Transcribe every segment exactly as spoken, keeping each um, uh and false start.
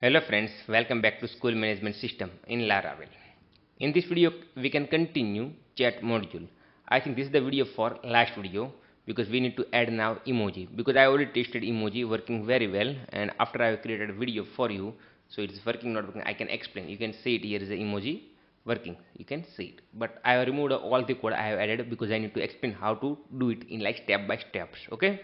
Hello friends, welcome back to School Management System in Laravel. In this video we can continue chat module. I think this is the video for last video because we need to add now emoji, because I already tested emoji working very well, and after I have created a video for you, so it is working, not working, I can explain. You can see it, here is the emoji working, you can see it, but I have removed all the code I have added because I need to explain how to do it in like step by steps. Okay,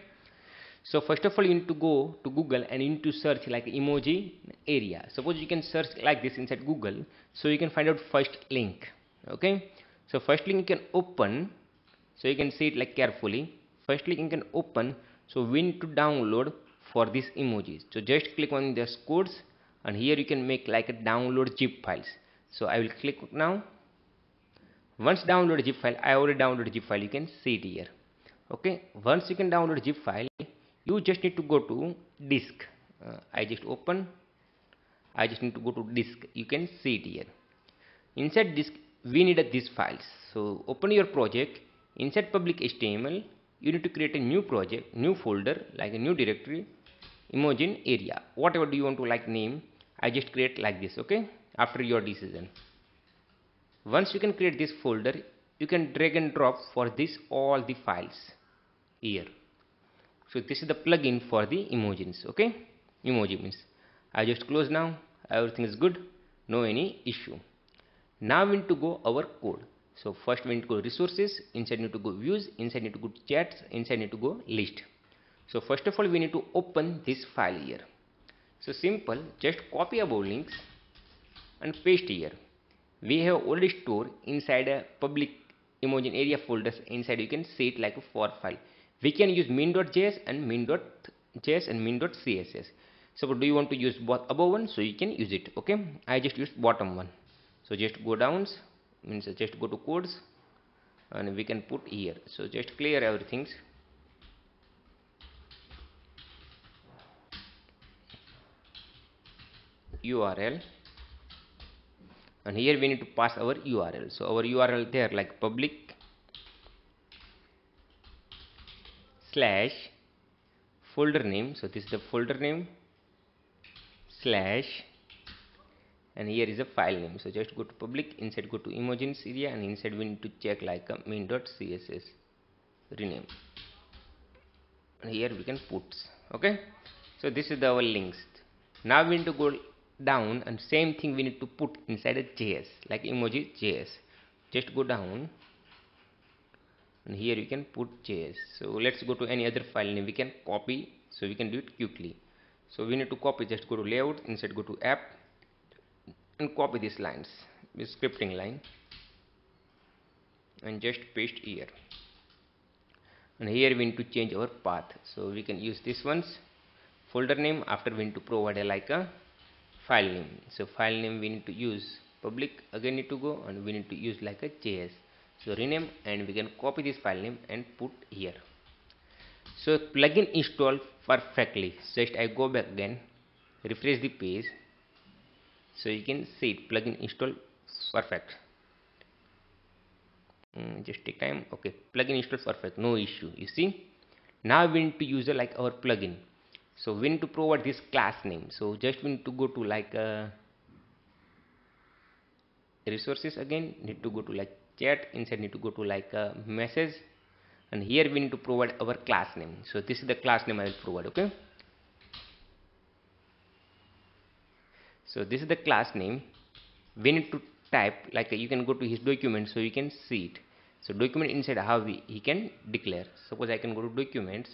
so first of all you need to go to Google and you need to search like emoji area. Suppose you can search like this inside Google, so you can find out first link. Okay, so first link you can open, so you can see it like carefully. First link you can open, so we need to download for these emojis. So just click on this codes and here you can make like a download zip files. So I will click now. Once download zip file, I already downloaded zip file, you can see it here. Okay, once you can download zip file, you just need to go to disk. uh, I just open I just need to go to disk. You can see it here. Inside disk we need these files, so open your project. Inside public H T M L you need to create a new project, new folder, like a new directory, emoji area, whatever do you want to like name. I just create like this. Okay, after your decision. Once you can create this folder, you can drag and drop for this all the files here. So this is the plugin for the emojis. Okay, emoji means I just close now. Everything is good, no any issue. Now we need to go our code. So first we need to go resources, inside need to go views, inside need to go chats, inside need to go list. So first of all we need to open this file here. So simple, just copy above links and paste here. We have already stored inside a public emoji area folders. Inside you can see it like a for file. We can use min.js and min.js and min.css. So do you want to use both above one, so you can use it. Okay, I just use bottom one. So just go down, means just go to codes and we can put here. So just clear everything. U R L, and here we need to pass our U R L. So our U R L there like public slash folder name. So this is the folder name slash, and here is a file name. So just go to public, inside go to emojis area, and inside we need to check like a main.css rename, and here we can put. Okay, so this is the our links. Now we need to go down and same thing we need to put inside a J S like emoji.js. Just go down and here you can put J S. So let's go to any other file name we can copy, so we can do it quickly. So we need to copy, just go to layout, inside go to app and copy these lines, this scripting line, and just paste here. And here we need to change our path, so we can use this one's folder name. After we need to provide a like a file name. So file name we need to use public, again need to go, and we need to use like a J S. So rename, and we can copy this file name and put here. So plugin installed perfectly. Just I go back again, refresh the page, so you can see it, plugin installed perfect. Mm, just take time. Okay, plugin installed perfect, no issue, you see. Now we need to use a, like our plugin. So we need to provide this class name. So just we need to go to like uh, resources, again need to go to like chat, inside need to go to like a message, and here we need to provide our class name. So this is the class name I will provide. Okay, so this is the class name we need to type, like a, you can go to his document so you can see it. So document inside how we he can declare. Suppose I can go to documents,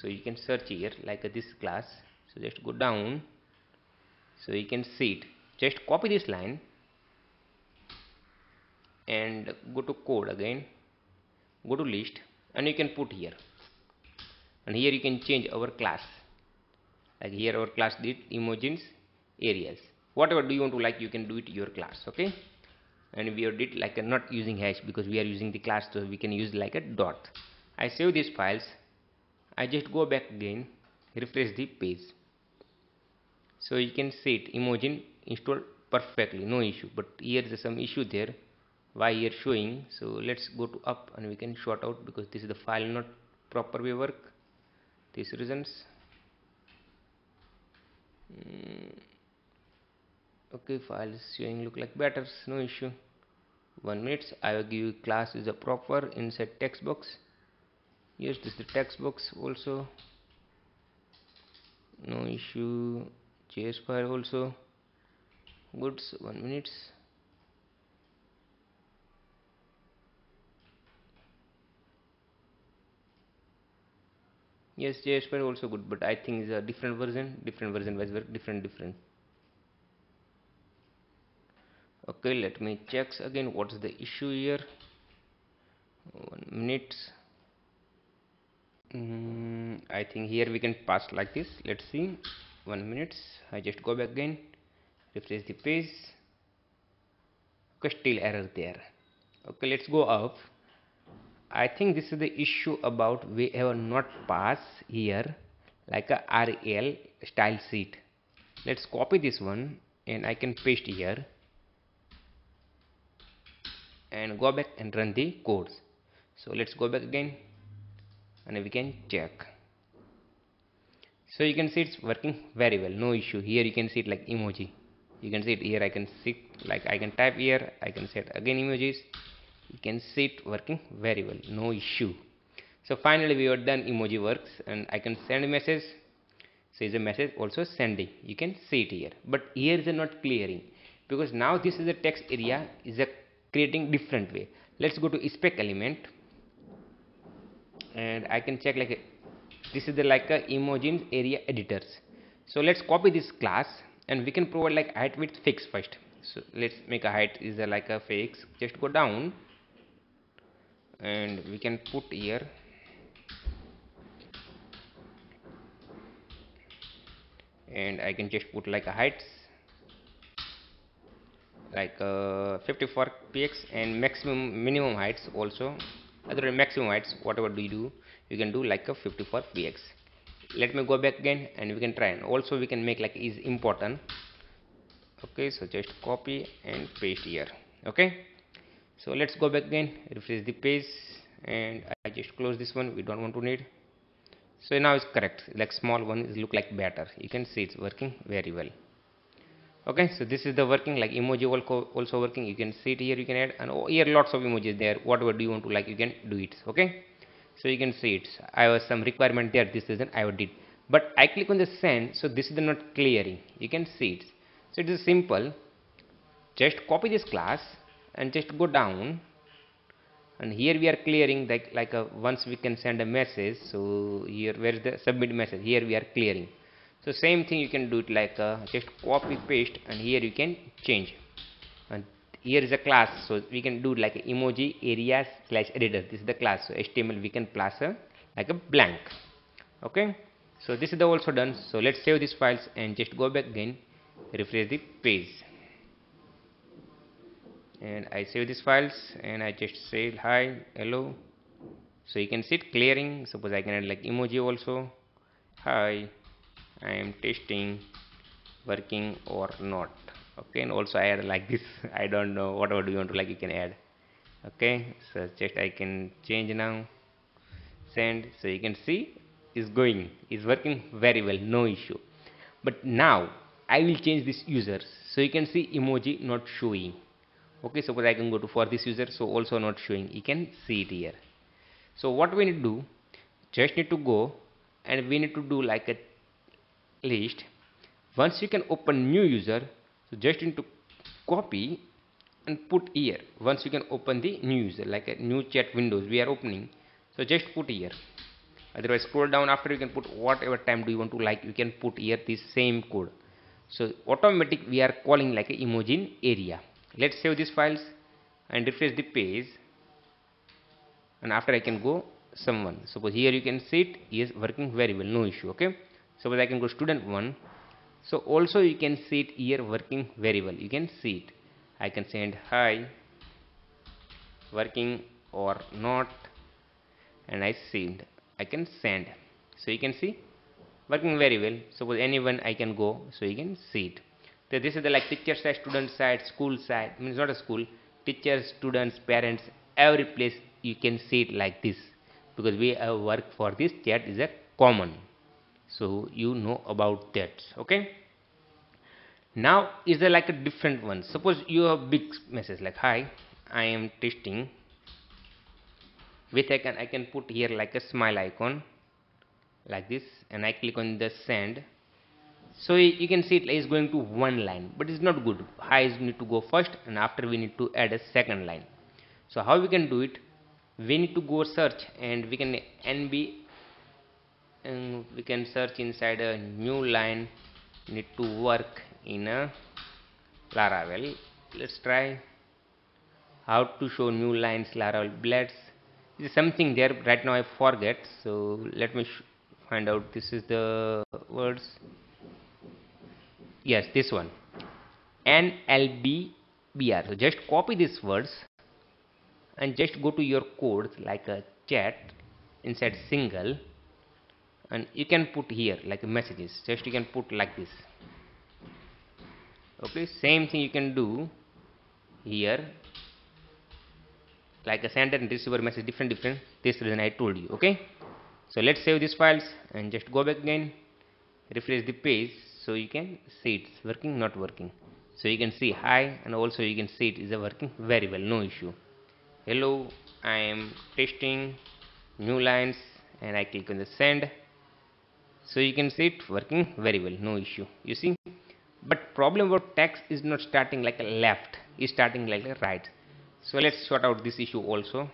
so you can search here like a, this class. So just go down, so you can see it. Just copy this line and go to code, again go to list, and you can put here, and here you can change our class. Like here our class did emojis areas, whatever do you want to like, you can do it your class. Okay, and we did like a not using hash because we are using the class, so we can use like a dot. I save these files. I just go back again, refresh the page, so you can see it, emoji installed perfectly, no issue. But here is some issue there, why here showing. So let's go to up and we can sort out, because this is the file not proper way work, these reasons. Mm, Okay, file is showing look like better, no issue. One minute. I will give you class is a proper inside text box. Yes, this is the text box also, no issue. J S file also good. One minute. Yes, J S file also good, but I think it's a different version, different version wise work, different different. Okay, let me check again what's the issue here. One minute. mm, I think here we can pass like this. Let's see. One minute. I just go back again, refresh the page. Okay, still error there. Okay, let's go up. I think this is the issue about we have not passed here like a R L style sheet. Let's copy this one and I can paste here and go back and run the codes. So let's go back again and we can check. So you can see it's working very well, no issue. Here you can see it like emoji, you can see it here. I can see like I can type here, I can set again emojis. You can see it working very well, no issue. So finally we are done emoji works, and I can send a message. So is a message also sending, you can see it here, but here is not clearing because now this is a text area is a creating different way. Let's go to spec element and I can check like a, this is the like a emoji area editors. So let's copy this class and we can provide like height width fixed first. So let's make a height is a like a fixed. Just go down and we can put here and I can just put like a heights like uh, fifty-four pixels and maximum minimum heights also. Other than maximum heights, whatever do you do, you can do like a fifty-four pixels. Let me go back again and we can try, and also we can make like is important. Okay, so just copy and paste here. Okay, so let's go back again, refresh the page, and I just close this one, we don't want to need. So now it's correct, like small one is look like better. You can see it's working very well. Okay, so this is the working like emoji also working. You can see it here, you can add, and here lots of emojis there, whatever do you want to like you can do it. Okay, so you can see it. I have some requirement there, this is an I did, but I click on the send, so this is the not clearing, you can see it. So it is simple, just copy this class and just go down, and here we are clearing like, like a, once we can send a message. So here where is the submit message, here we are clearing. So same thing you can do it like a, just copy paste, and here you can change, and here is a class, so we can do like emoji area slash editor. This is the class, so H T M L we can pass a, like a blank. Okay, so this is the also done. So let's save these files and just go back again, refresh the page, and I save these files and I just say hi, hello. So you can see it clearing. Suppose I can add like emoji also. Hi, I am testing working or not. Okay, and also I add like this, I don't know whatever do you want to like you can add. Okay, so just I can change now, send. So you can see is going, is working very well, no issue. But now I will change this user, so you can see emoji not showing. Okay, suppose I can go to for this user, so also not showing, you can see it here. So what we need to do, just need to go and we need to do like a list. Once you can open new user, so just need to copy and put here. Once you can open the new user, like a new chat windows we are opening, so just put here. Otherwise scroll down, after you can put whatever time do you want to like you can put here this same code. So automatic we are calling like a emoji area. Let's save these files and refresh the page, and after I can go someone. Suppose here you can see it is working very well, no issue. Okay, suppose I can go student one, so also you can see it here working very well, you can see it. I can send hi, working or not, and I send, I can send. So you can see working very well. Suppose anyone I can go, so you can see it. So this is the like teacher side, student side, school side, means not a school, teachers, students, parents, every place you can see it like this, because we have work for this chat is a common, so you know about that. Okay, Now is there like a different one? Suppose you have big message like hi, I am testing, with I can I can put here like a smile icon like this, and I click on the send. So you can see it is going to one line, but it's not good. Hi is need to go first, and after we need to add a second line. So how we can do it? We need to go search, and we can N B, and we can search inside a new line. Need to work in a Laravel. Let's try how to show new lines Laravel blades. Is something there right now I forget. So let me sh find out. This is the words. Yes, this one, N L B B R. So just copy these words and just go to your code like a chat inside single, and you can put here like messages. Just you can put like this. Okay, same thing you can do here, like a sender and receiver message, different different. This reason I told you. Okay, so let's save these files and just go back again, refresh the page. So you can see it's working, not working. So you can see hi, and also you can see it is working very well, no issue. Hello, I am testing new lines, and I click on the send. So you can see it working very well, no issue. You see, but problem with text is not starting like a left, it's starting like a right. So let's sort out this issue also.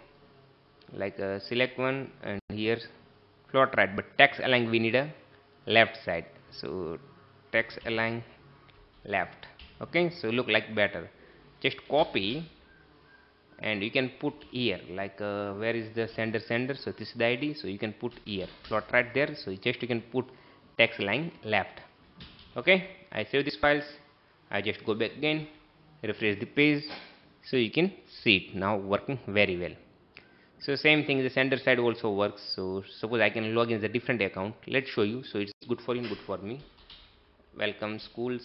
Like a select one, and here float right, but text align we need a left side. So text align left. Okay, so look like better. Just copy, and you can put here like uh, where is the sender sender. So this is the I D. So you can put here float right there. So just you can put text align left. Okay, I save these files. I just go back again, refresh the page. So you can see it now working very well. So same thing, the sender side also works. So suppose I can log in the different account. Let's show you. So it's good for you, good for me. Welcome schools,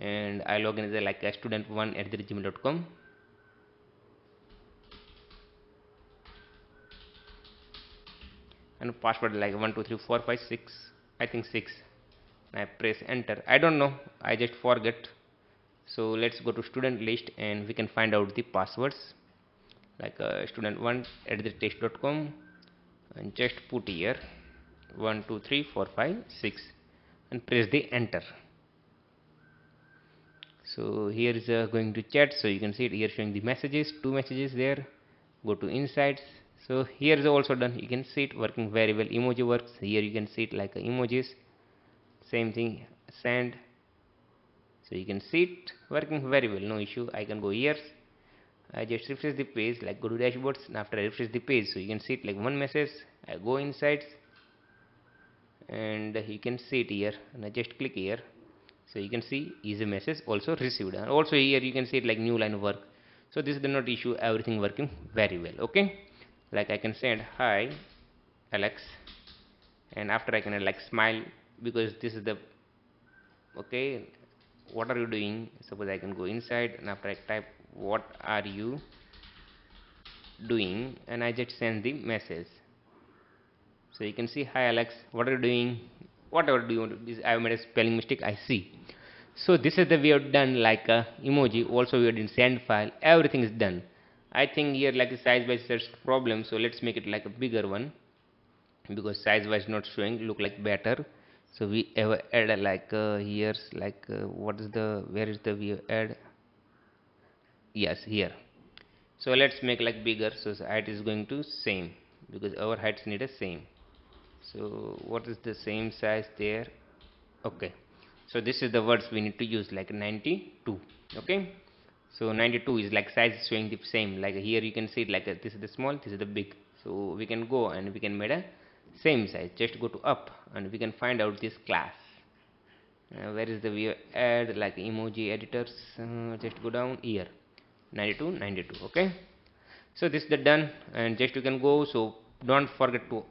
and I log in as a, like a student one at the gmail dot com. And password like one two three four five six. I think six. And I press enter. I don't know. I just forget. So let's go to student list, and we can find out the passwords like uh, student one at the test dot com, and just put here one two three four five six and press the enter. So here is uh, going to chat. So you can see it here showing the messages, two messages there. Go to insights. So here is also done. You can see it working very well. Emoji works here. You can see it like uh, emojis. Same thing, send. So you can see it working very well, no issue. I can go here. I just refresh the page, like go to dashboards, and after I refresh the page, so you can see it like one message. I go inside, and you can see it here, and I just click here. So you can see is a message also received, and also here you can see it like new line work. So this is the not issue, everything working very well. Okay, like I can send hi Alex, and after I can like smile, because this is the okay. What are you doing? Suppose I can go inside, and after I type what are you doing, and I just send the message. So you can see hi Alex, what are you doing? Whatever do you want to do? I made a spelling mistake, I see. So this is the we have done like a emoji. Also we have done send file. Everything is done. I think here like a size by size problem. So let's make it like a bigger one, because size wise not showing. Look like better. So we ever add a like uh, here's like uh, what is the where is the we add? Yes, here. So let's make like bigger. So height is going to same, because our heights need a same. So what is the same size there? Okay. So this is the words we need to use like ninety-two. Okay. So ninety-two is like size is showing the same. Like here you can see it like a, this is the small, this is the big. So we can go and we can make a same size. Just go to up, and we can find out this class. Uh, where is the we add like emoji editors? Uh, just go down here, ninety-two ninety-two. Okay, so this is the done, and just you can go. So don't forget to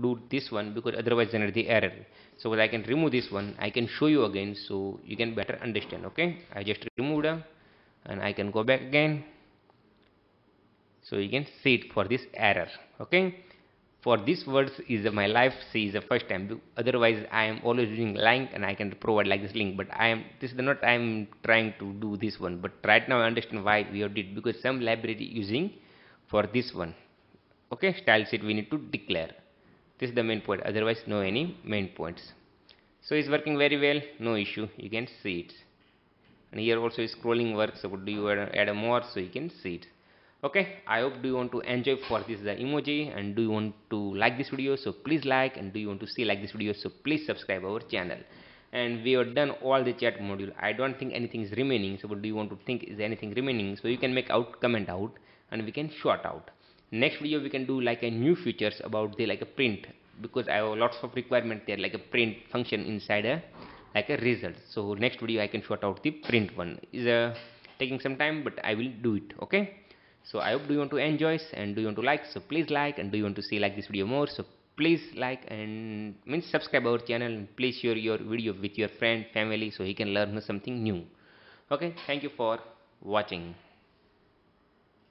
do this one, because otherwise generate the error. So I can remove this one, I can show you again, so you can better understand. Okay, I just removed them, and I can go back again, so you can see it for this error. Okay. For these words is my life, C is the first time. Otherwise, I am always using link and I can provide like this link. But I am this is not I am trying to do this one. But right now I understand why we have did, because some library using for this one. Okay, style sheet we need to declare. This is the main point. Otherwise, no any main points. So it's working very well. No issue. You can see it. And here also is scrolling works. So do you add, add more so you can see it. Okay, I hope do you want to enjoy for this the emoji, and do you want to like this video, so please like, and do you want to see like this video, so please subscribe our channel. And we have done all the chat module. I don't think anything is remaining. So but do you want to think is anything remaining, so you can make out comment out and we can short out. Next video we can do like a new features about the like a print, because I have lots of requirement there like a print function inside a like a result. So next video I can short out the print one. Is uh, taking some time, but I will do it. Okay. So I hope do you want to enjoy and do you want to like, so please like, and do you want to see like this video more, so please like and means subscribe our channel, and please share your video with your friend, family, so he can learn something new. Okay, thank you for watching.